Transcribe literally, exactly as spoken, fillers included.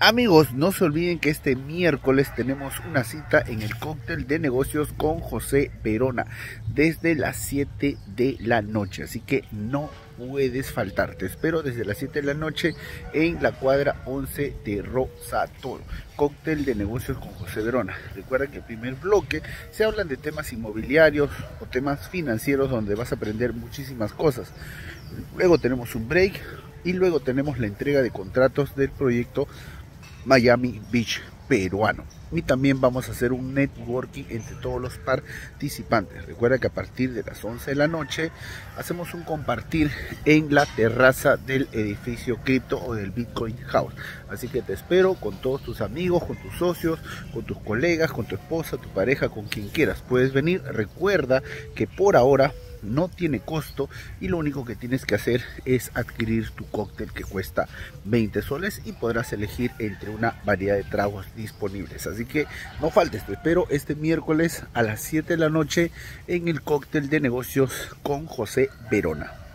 Amigos, no se olviden que este miércoles tenemos una cita en el Cóctel de Negocios con José Perona desde las siete de la noche, así que no puedes faltar. Te espero desde las siete de la noche en la cuadra once de Rosatoro. Cóctel de Negocios con José Perona. Recuerda que el primer bloque se hablan de temas inmobiliarios o temas financieros donde vas a aprender muchísimas cosas. Luego tenemos un break y luego tenemos la entrega de contratos del proyecto Miami Beach Peruano. Y también vamos a hacer un networking entre todos los participantes. Recuerda que a partir de las once de la noche hacemos un compartir en la terraza del edificio Crypto o del Bitcoin House. Así que te espero con todos tus amigos, con tus socios, con tus colegas, con tu esposa, tu pareja, con quien quieras. Puedes venir. Recuerda que por ahora no tiene costo y lo único que tienes que hacer es adquirir tu cóctel, que cuesta veinte soles, y podrás elegir entre una variedad de tragos disponibles. Así que no faltes, te espero este miércoles a las siete de la noche en el Cóctel de Negocios con José Perona.